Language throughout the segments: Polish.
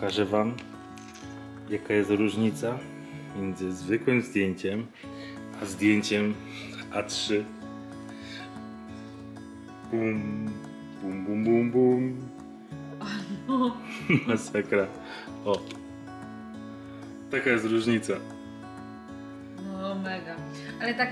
Pokażę wam, jaka jest różnica między zwykłym zdjęciem a zdjęciem A3. Bum, bum, bum, bum, bum. Masakra. O. Taka jest różnica. No mega. Ale tak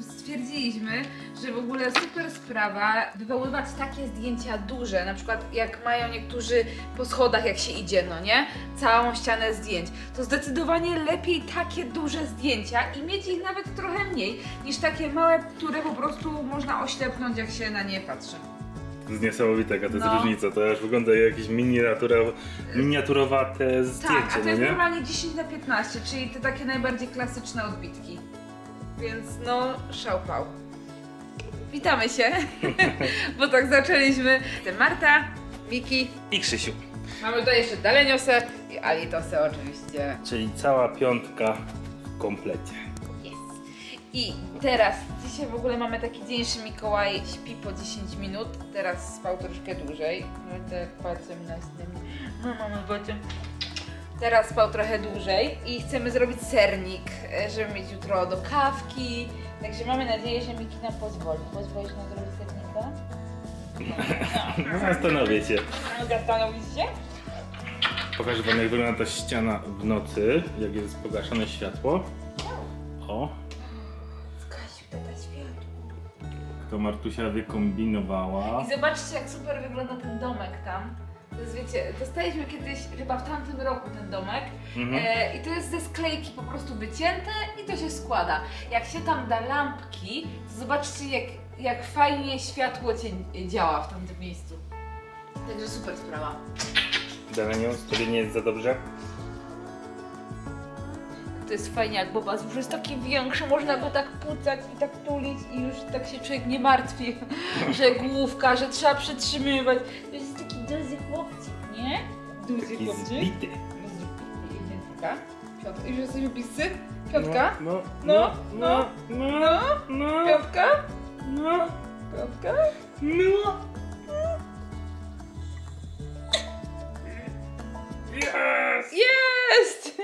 stwierdziliśmy, że w ogóle super sprawa wywoływać takie zdjęcia duże, na przykład jak mają niektórzy po schodach, jak się idzie, no nie? Całą ścianę zdjęć. To zdecydowanie lepiej takie duże zdjęcia i mieć ich nawet trochę mniej niż takie małe, które po prostu można oślepnąć, jak się na nie patrzy. To jest niesamowite, jaka to jest różnica. To aż wygląda jak jakieś miniaturowate zdjęcie, tak, a to jest nie? Normalnie 10×15, czyli te takie najbardziej klasyczne odbitki. Więc no, szałpał. Witamy się, bo tak zaczęliśmy. Marta, Miki i Krzysiu. Mamy tutaj jeszcze Daleniosę i Alitosę oczywiście. Czyli cała piątka w komplecie. I teraz, dzisiaj w ogóle mamy taki dzień, że Mikołaj śpi po 10 minut, teraz spał troszkę dłużej. Nawet patrzę na tym. No mamy bocie. Teraz spał trochę dłużej i chcemy zrobić sernik, żeby mieć jutro do kawki. Także mamy nadzieję, że Miki nam pozwoli. Pozwolisz nam zrobić sernika? No, zastanowię się. Zastanowisz się? Pokażę wam, jak wygląda ta ściana w nocy, jak jest pogaszone światło. O. To Martusia wykombinowała. I zobaczcie, jak super wygląda ten domek tam. To jest, wiecie, dostaliśmy kiedyś, chyba w tamtym roku, ten domek. I to jest ze sklejki po prostu wycięte i to się składa. Jak się tam da lampki, to zobaczcie, jak fajnie światło działa w tamtym miejscu. Także super sprawa. Daleniu, tobie nie jest za dobrze? To jest fajnie, jak Boba już jest taki większy, można go tak pucać i tak tulić i już tak się człowiek nie martwi, że główka, że trzeba przytrzymywać. To jest taki duży chłopczyk, nie? Duży chłopczyk. Zbity. Piątka. Już jesteśmy bliscy? Piątka? No. Piątka? No. Piątka? No. Jest! Jest!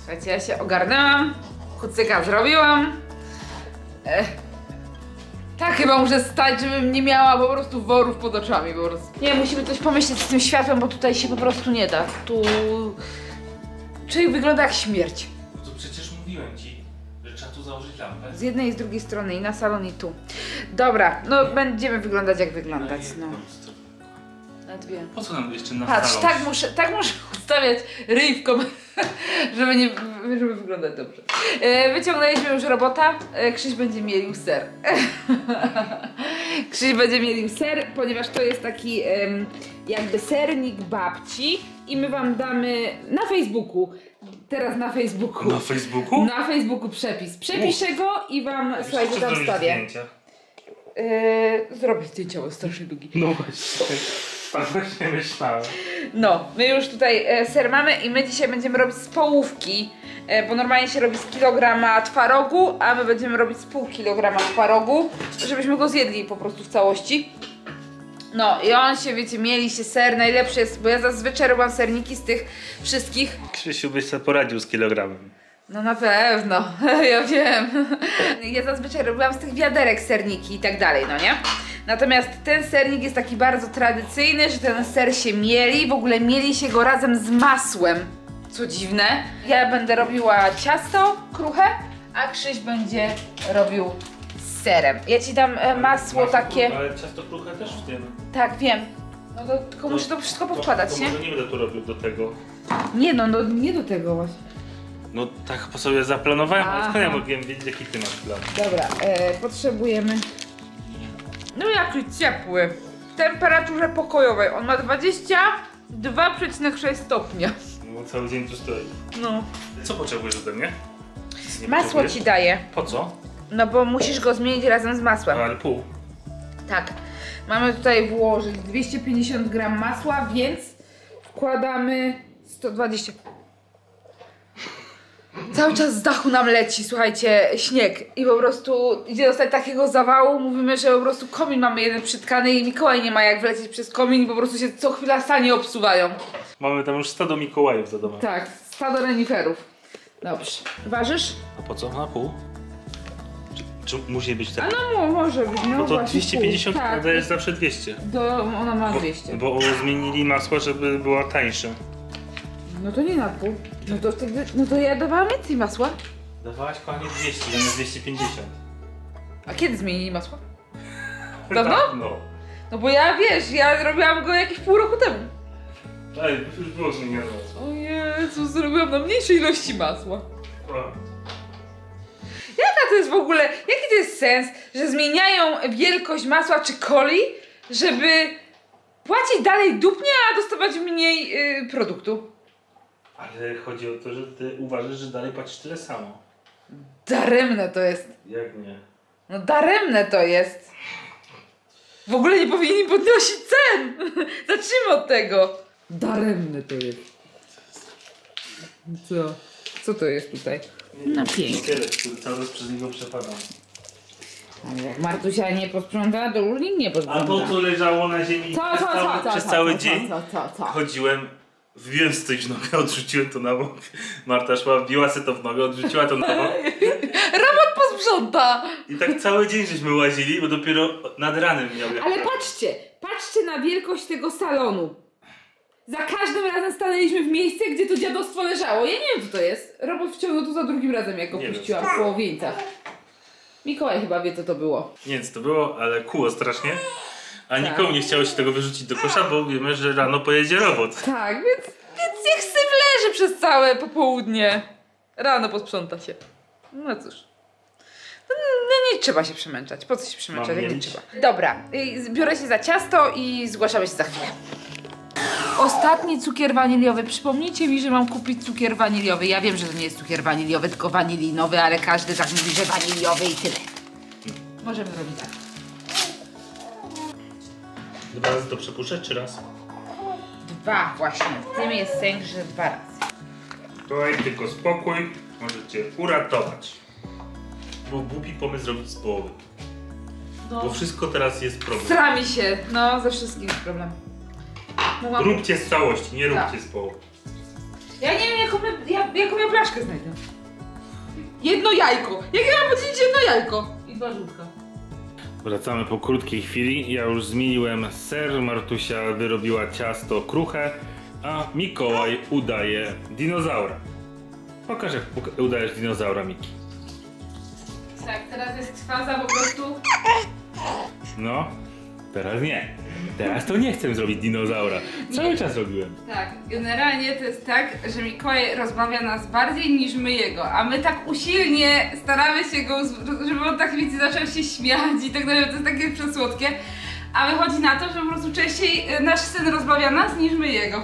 Słuchajcie, ja się ogarnęłam, kucyka zrobiłam. Tak chyba muszę stać, żebym nie miała po prostu worów pod oczami po prostu. Nie, musimy coś pomyśleć z tym światłem, bo tutaj się po prostu nie da. Tu... Człowiek wygląda jak śmierć. No to przecież mówiłem ci, że trzeba tu założyć lampę. Z jednej i z drugiej strony, i na salon, i tu. Dobra, no będziemy wyglądać jak wyglądać, no. Na dwie. Po co nam jeszcze na patrz, salon? tak muszę ustawiać ryjwką, żeby wyglądać dobrze. Wyciągnęliśmy już robota, Krzyś będzie mielił ser. Krzyś będzie mielił ser, ponieważ to jest taki jakby sernik babci i my wam damy na Facebooku. Teraz na Facebooku. Na Facebooku? Na Facebooku przepis. Przepiszę go i wam, słuchajcie, tam wstawię. Zrobię zdjęcia, bo strasznie długi. No właśnie. Właśnie myślałem. No, my już tutaj ser mamy i my dzisiaj będziemy robić z połówki, bo normalnie się robi z kilograma twarogu, a my będziemy robić z pół kilograma twarogu, żebyśmy go zjedli po prostu w całości. No i on się, wiecie, mieli się ser, najlepszy jest, bo ja zazwyczaj robiłam serniki z tych wszystkich. Krzysiu byś sobie poradził z kilogramem. No na pewno, ja wiem. Ja zazwyczaj robiłam z tych wiaderek serniki i tak dalej, no nie? Natomiast ten sernik jest taki bardzo tradycyjny, że ten ser się mieli, w ogóle mieli się go razem z masłem, co dziwne. Ja będę robiła ciasto kruche, a Krzyś będzie robił z serem. Ja ci dam masło takie... Ale ciasto kruche też w tym. Tak, wiem. No to tylko muszę to wszystko powkładać, nie? Może nie będę tu robił do tego. Nie no, nie do tego właśnie. No tak po sobie zaplanowałem, ale skąd ja mogłem wiedzieć, jaki ty masz plan? Dobra, potrzebujemy... No jaki ciepły. W temperaturze pokojowej. On ma 22,6 stopnia. No cały dzień tu stoi. No. Co potrzebujesz ode mnie? Masło ci daję. Po co? No bo musisz go zmienić razem z masłem. No, ale pół. Tak. Mamy tutaj włożyć 250 gram masła, więc wkładamy 120... Cały czas z dachu nam leci, słuchajcie, śnieg i po prostu idzie dostać takiego zawału, mówimy, że po prostu komin mamy jeden przytkany i Mikołaj nie ma jak wlecieć przez komin i po prostu się co chwila sanie obsuwają. Mamy tam już stado Mikołajów za domem. Tak, stado reniferów. Dobrze. Ważysz? A po co? Na pół? Czy musi być tak? A no może być, no bo to 250 tak. Jest zawsze 200. Ona ma 200. Bo zmienili masło, żeby była tańsza. No to nie na pół. No to wtedy, no to ja dawałam więcej masła. Dawałaś kochanie 200, zamiast 250. A kiedy zmienili masło? Dawno? Dawno. No bo ja wiesz, ja robiłam go jakieś pół roku temu. Tak, już było zmienione masło. O Jezu, zrobiłam na mniejszej ilości masła. Jaka to jest w ogóle, jaki to jest sens, że zmieniają wielkość masła czy coli, żeby płacić dalej dupnie, a dostawać mniej produktu? Ale chodzi o to, że ty uważasz, że dalej płacisz tyle samo. Daremne to jest. Jak nie? No daremne to jest. W ogóle nie powinni podnosić cen. Zacznijmy od tego. Daremne to jest. Co? Co to jest tutaj? No pięknie. Cały czas przez niego przepadam. Ale jak Martusia nie posprzątała, to już nikt nie posprzątała. A to co leżało na ziemi przez cały dzień? Chodziłem. Wbiłem sobie w nogę, odrzuciłem to na bok. Marta szła, wbiła sobie to w nogę, odrzuciła to na bok. Robot posprząta! I tak cały dzień żeśmy łazili, bo dopiero nad ranem miałem. Ale patrzcie, patrzcie na wielkość tego salonu. Za każdym razem stanęliśmy w miejscu, gdzie to dziadostwo leżało. Ja nie wiem, co to jest. Robot wciągnął to za drugim razem, jak opuściłam w połowieńcach. Mikołaj chyba wie, co to było. Nie wiem, co to było, ale kuło strasznie. A nikomu nie chciało się tego wyrzucić do kosza, bo wiemy, że rano pojedzie robot. Tak, więc niech syf leży przez całe popołudnie. Rano posprząta się. No cóż. No nie trzeba się przemęczać. Po co się przemęczać? Nie trzeba. Dobra, biorę się za ciasto i zgłaszamy się za chwilę. Ostatni cukier waniliowy. Przypomnijcie mi, że mam kupić cukier waniliowy. Ja wiem, że to nie jest cukier waniliowy, tylko wanilinowy, ale każdy tak mówi, że waniliowy i tyle. Możemy robić tak. 2 razy to przepuszczę, czy raz? 2 właśnie, w tym jest sęk, że 2 razy. Tutaj tylko spokój, możecie uratować. Bo głupi pomysł robić z połowy. No. Bo wszystko teraz jest problem. Strami się, no ze wszystkim jest problem. Mogłam... Róbcie z całości, nie róbcie z połowy. Ja nie wiem jaką ja blaszkę znajdę. Jedno jajko, jak ja mam podzielić jedno jajko? I 2 żółtka. Wracamy po krótkiej chwili. Ja już zmieniłem ser, Martusia wyrobiła ciasto kruche, a Mikołaj udaje dinozaura. Pokaż, jak udajesz dinozaura, Miki. Tak, teraz jest faza po prostu... No, teraz nie. Teraz to nie chcę zrobić dinozaura. Cały czas robiłem. Tak, generalnie to jest tak, że Mikołaj rozbawia nas bardziej niż my jego, a my tak usilnie staramy się go, żeby on tak wiecie, zaczął się śmiać i tak dalej, to jest takie przesłodkie, a wychodzi na to, że po prostu częściej nasz syn rozbawia nas niż my jego.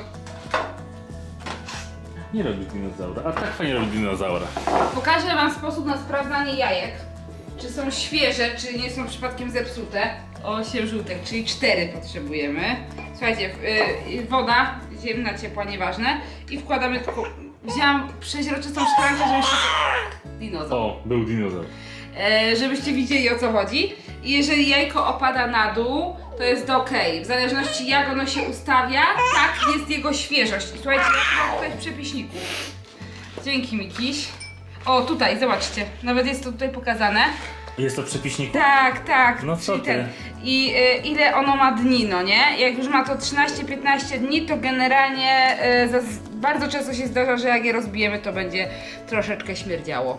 Nie robi dinozaura, a tak fajnie robi dinozaura. Pokażę wam sposób na sprawdzanie jajek, czy są świeże, czy nie są przypadkiem zepsute. 8 żółtek, czyli 4 potrzebujemy. Słuchajcie, woda, ziemna, ciepła, nieważne. I wkładamy tylko... Wzięłam przeźroczystą szklankę, żebyście... Dinozaur. O, był dinozaur. Żebyście widzieli, o co chodzi. I jeżeli jajko opada na dół, to jest ok. W zależności jak ono się ustawia, tak jest jego świeżość. I słuchajcie, to jest w przepiśniku. Dzięki, Mikiś. O, tutaj, zobaczcie. Nawet jest to tutaj pokazane. Jest to w przepiśniku? Tak, tak. No co ty? I ile ono ma dni, no nie? Jak już ma to 13-15 dni, to generalnie bardzo często się zdarza, że jak je rozbijemy, to będzie troszeczkę śmierdziało.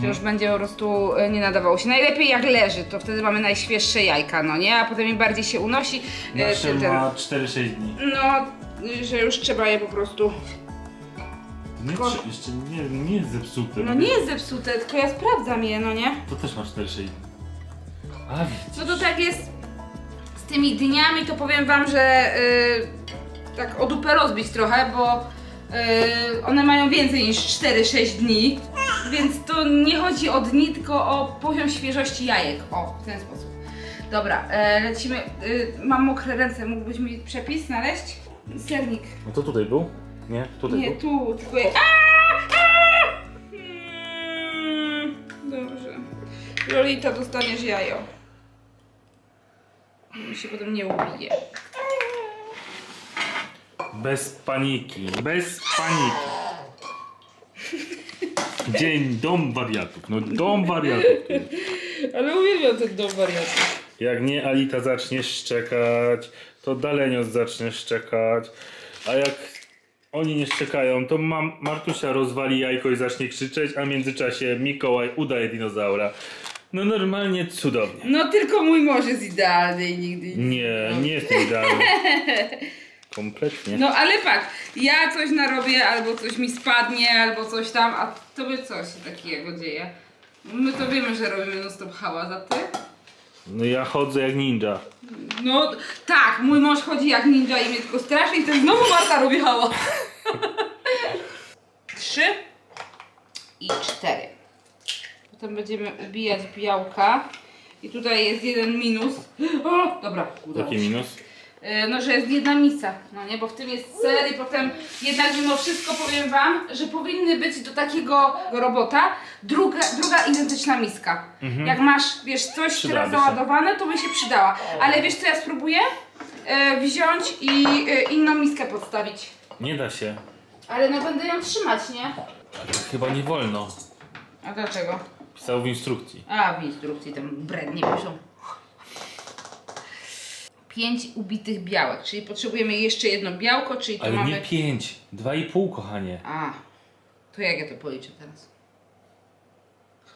To już będzie po prostu nie nadawało się. Najlepiej jak leży, to wtedy mamy najświeższe jajka, no nie? A potem im bardziej się unosi. Nasze ma 4-6 dni. No, że już trzeba je po prostu... jeszcze nie jest zepsute. No nie jest zepsute, tylko ja sprawdzam je, no nie? To też masz 4-6. A widzisz. No to tak jest z tymi dniami, to powiem wam, że tak o dupę rozbić trochę, bo one mają więcej niż 4-6 dni, więc to nie chodzi o dni, tylko o poziom świeżości jajek. O, w ten sposób. Dobra, lecimy. Mam mokre ręce, mógłbyś mi przepis znaleźć? Sernik. No to tutaj był? Nie, tutaj. Nie, tu, tylko... Lolita, dostaniesz jajo. I się potem nie ubije. Bez paniki, bez paniki. Dzień, dom wariatów. No dom wariatów. Ale uwielbiam ten dom wariatów. Jak nie Alita zacznie szczekać, to Dalenios zacznie szczekać. A jak oni nie szczekają, to Martusia rozwali jajko i zacznie krzyczeć, a w międzyczasie Mikołaj udaje dinozaura. No normalnie cudownie. No tylko mój mąż jest idealny i nigdy nie... Nie jest idealny. Kompletnie. No ale patrz, ja coś narobię, albo coś mi spadnie, albo coś tam, a tobie coś takiego dzieje. My to wiemy, że robimy non stop hałas, a ty? No ja chodzę jak ninja. No tak, mój mąż chodzi jak ninja i mnie tylko straszy i to znowu Marta robi hałas. 3 i 4. Potem będziemy ubijać białka. I tutaj jest jeden minus. O, dobra, udało się. Jaki minus? No, że jest jedna misa, no nie, bo w tym jest ser i potem jednak mimo wszystko powiem wam, że powinny być do takiego robota druga identyczna miska. Mhm. Jak masz, wiesz, coś teraz załadowane, to by się przydała. Ale wiesz co, ja spróbuję wziąć i inną miskę podstawić. Nie da się. Ale no będę ją trzymać, nie? Chyba nie wolno. A dlaczego? Pisał w instrukcji. A, w instrukcji tam brednie piszą. 5 ubitych białek, czyli potrzebujemy jeszcze jedno białko, czyli to ale mamy... Ale nie 5, 2,5 kochanie. A, to jak ja to policzę teraz?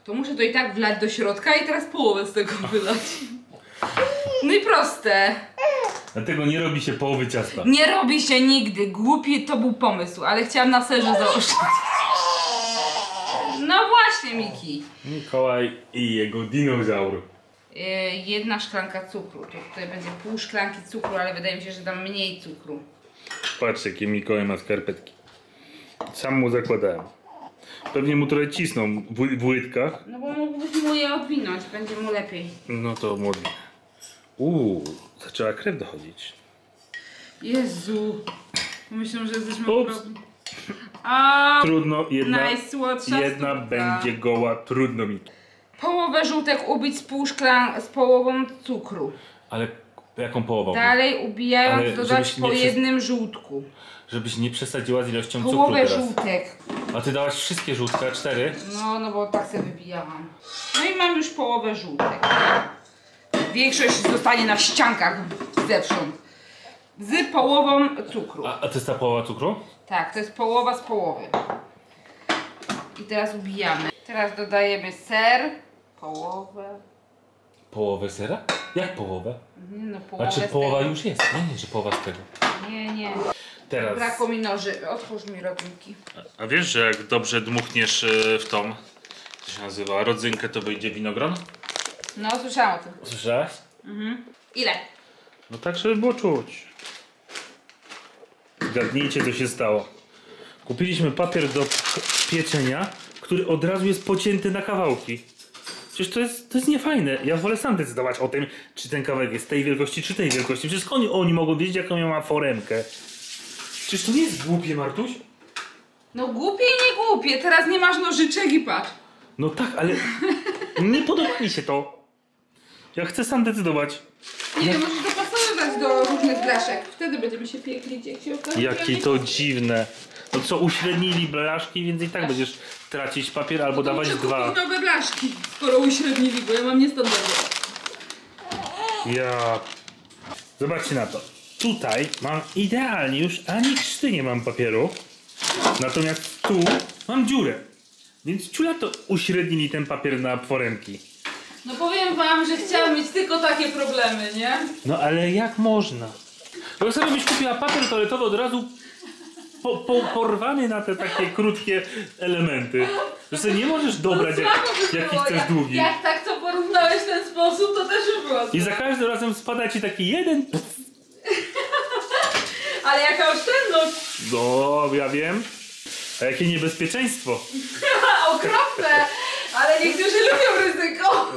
To muszę to i tak wlać do środka i teraz połowę z tego wylać. No i proste. Dlatego nie robi się połowy ciasta. Nie robi się nigdy, głupi to był pomysł, ale chciałam na serze zaoszczędzić. No właśnie Miki. Mikołaj i jego dinozaur. Jedna szklanka cukru. To tutaj będzie pół szklanki cukru, ale wydaje mi się, że dam mniej cukru. Patrz, jakie Mikołaj ma skarpetki. Sam mu zakładałem. Pewnie mu trochę cisną w łydkach. No bo mógłbyś mu je odwinąć, będzie mu lepiej. No to może. Zaczęła krew dochodzić. Jezu. Myślę, że jesteśmy okropni. Trudno, jedna będzie goła, trudno mi. Połowę żółtek ubić z pół szklanki, z połową cukru. Ale jaką połową? Dalej ubijając, ale dodać po jednym żółtku. Żebyś nie przesadziła z ilością cukru. Połowę żółtek. A ty dałaś wszystkie żółtka, 4? No bo tak sobie wybijałam. No i mam już połowę żółtek. Większość zostanie na ściankach zewsząd. Z połową cukru. A to jest ta połowa cukru? Tak, to jest połowa z połowy. I teraz ubijamy. Teraz dodajemy ser. Połowę. Połowę sera? Jak połowę? Nie, no połowę. Znaczy połowa już jest. Nie, że połowa z tego. Nie. Teraz. Brakło mi noży. Otwórz mi rodzynki. A wiesz, że jak dobrze dmuchniesz w tą, co się nazywa, rodzynkę, to wyjdzie winogron? No, słyszałam o tym. Słyszałaś? Mhm. Ile? No tak, żeby było czuć. Zgadnijcie, co się stało. Kupiliśmy papier do pieczenia, który od razu jest pocięty na kawałki. Przecież to jest niefajne. Ja wolę sam decydować o tym, czy ten kawałek jest tej wielkości, czy tej wielkości. Przecież oni mogą wiedzieć, jaką ja mam foremkę. Czyż to nie jest głupie, Martuś? No głupie i nie głupie. Teraz nie masz nożyczek i patrz. No tak, ale nie podoba mi się to. Ja chcę sam decydować. Nie, możesz dopasowywać do różnych blaszek. Wtedy będziemy się piekli, jak się okaże. Jakie to dziwne. No co, uśrednili blaszki, więc i tak będziesz tracić papier albo dawać dwa. No to nowe blaszki, skoro uśrednili, bo ja mam niestandardowe. Zobaczcie na to. Tutaj mam idealnie już ani krzty nie mam papieru. Natomiast tu mam dziurę. Więc ciula to uśrednili ten papier na foremki. No powiem wam, że chciałam mieć tylko takie problemy, nie? No ale jak można? Bo sobie byś kupiła papier toaletowy od razu porwany na te takie krótkie elementy. Zresztą nie możesz dobrać jakich chcesz długi. Jak tak to porównałeś w ten sposób, to też już było. I za każdym razem spada ci taki jeden. Ale jaka oszczędność! No, ja wiem. A jakie niebezpieczeństwo! Okropne! Ale niektórzy lubią ryzyko.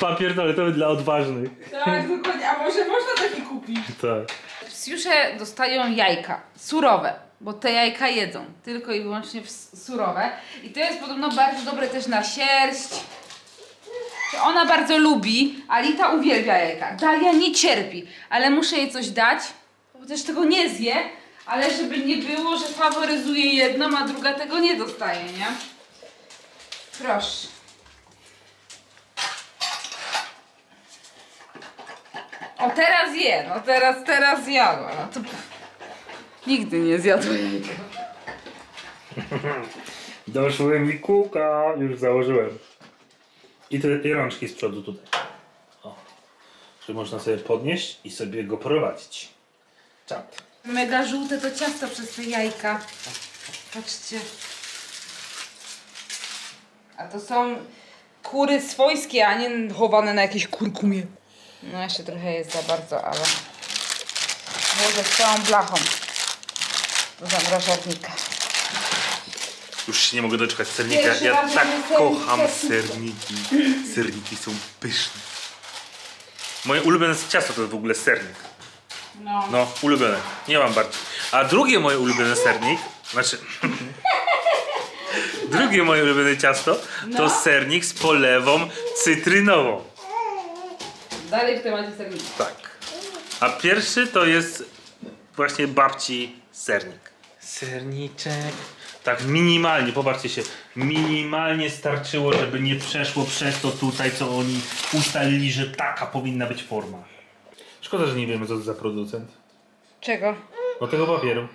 Papier toaletowy dla odważnych. Tak, dokładnie. A może można taki kupić? Tak. Psiusze dostają jajka surowe, bo te jajka jedzą tylko i wyłącznie surowe. I to jest podobno bardzo dobre też na sierść. Ona bardzo lubi, Alita uwielbia jajka. Dalia nie cierpi, ale muszę jej coś dać, bo też tego nie zje, ale żeby nie było, że faworyzuje jedną, a druga tego nie dostaje, nie? Proszę. O, teraz je, no teraz jadła. No to... Nigdy nie zjadła jajka. Doszły mi kółka, już założyłem. I te rączki z przodu tutaj. O. Że można sobie podnieść i sobie go prowadzić. Czad. Mega żółte to ciasto przez te jajka. Patrzcie. A to są kury swojskie, a nie chowane na jakiejś kurkumie. No jeszcze trochę jest za bardzo, ale... Może z całą blachą. Do zamrażarnika. Już się nie mogę doczekać sernika. Ja tak kocham serniki. Serniki są pyszne. Moje ulubione ciasto to jest w ogóle sernik. No. No, ulubione. Nie mam bardziej. A drugie moje ulubione sernik, znaczy... drugie moje ulubione ciasto to no. Sernik z polewą cytrynową. Dalej w temacie sernika. Tak. A pierwszy to jest właśnie babci sernik. Serniczek. Tak minimalnie, popatrzcie się, minimalnie starczyło, żeby nie przeszło przez to tutaj, co oni ustalili, że taka powinna być forma. Szkoda, że nie wiemy, co to za producent. Czego? No tego papieru.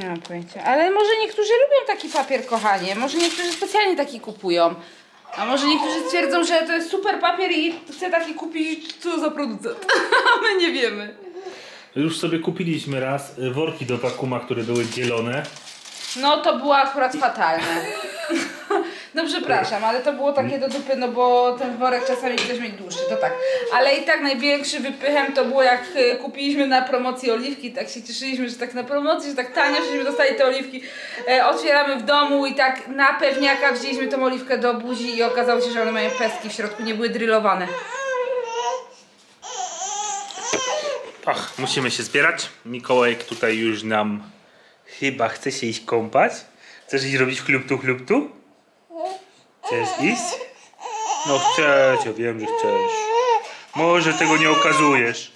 Nie mam pojęcia, ale może niektórzy lubią taki papier, kochanie, może niektórzy specjalnie taki kupują. A może niektórzy twierdzą, że to jest super papier i chce taki kupić, co za producent. My nie wiemy. Już sobie kupiliśmy raz worki do Bakuma, które były dzielone. No to było akurat fatalne. No przepraszam, ale to było takie do dupy, no bo ten worek czasami też mieć dłuższy, to tak. Ale i tak największym wypychem to było, jak kupiliśmy na promocji oliwki, tak się cieszyliśmy, że tak na promocji, że tak tanio, żeśmy dostali te oliwki. Otwieramy w domu i tak na pewniaka wzięliśmy tą oliwkę do buzi i okazało się, że one mają pestki w środku, nie były drylowane. Ach, musimy się zbierać. Mikołajek tutaj już nam... Chyba chce się iść kąpać? Chcesz iść robić chlub tu? Chcesz iść? No chcesz, ja wiem, że chcesz. Może tego nie okazujesz,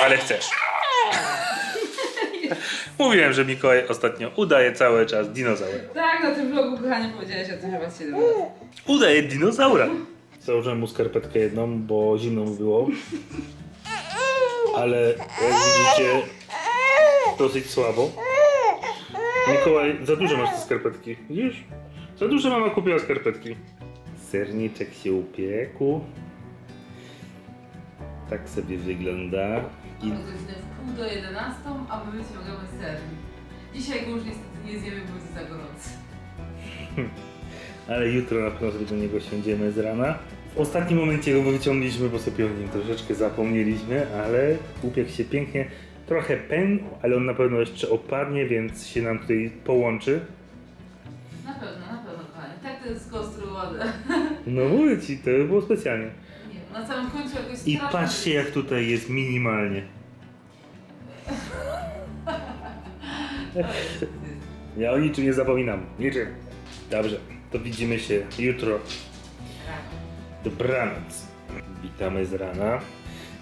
ale chcesz. Mówiłem, że Mikołaj ostatnio udaje cały czas dinozaura. Tak, na tym vlogu, kochanie, powiedziałeś o tym chyba 7 razy. Udaje dinozaura. Założyłem mu skarpetkę jedną, bo zimno mu było. Ale jak widzicie, dosyć słabo. Mikołaj, za dużo masz te skarpetki, widzisz? Za dużo mama kupiła skarpetki. Serniczek się upiekł. Tak sobie wygląda. I... Godzina jest 10:30, a my wyciągamy sernik. Dzisiaj go już niestety nie zjemy, bo jest za gorący. Ale jutro na pewno sobie do niego siądziemy z rana. W ostatnim momencie go wyciągliśmy, bo sobie o nim troszeczkę zapomnieliśmy, ale upiekł się pięknie. Trochę pękł, ale on na pewno jeszcze opadnie, więc się nam tutaj połączy. Na pewno, kochanie. Tak to jest skonstruowane. No mówię ci, to było specjalnie. Nie, na samym końcu jakoś strasznie... I patrzcie, jak tutaj jest minimalnie. Ja o niczym nie zapominam. Niczym. Dobrze, to widzimy się jutro. Dobranoc. Witamy z rana.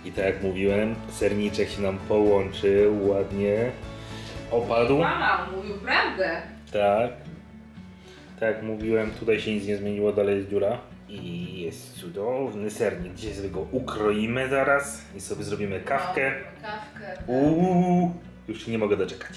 I tak jak mówiłem, serniczek się nam połączył, ładnie opadł. Mama mówił prawdę. Tak. Tak jak mówiłem, tutaj się nic nie zmieniło, dalej jest dziura. I jest cudowny sernik. Dzisiaj sobie go ukroimy zaraz i sobie zrobimy kawkę. Już nie mogę doczekać.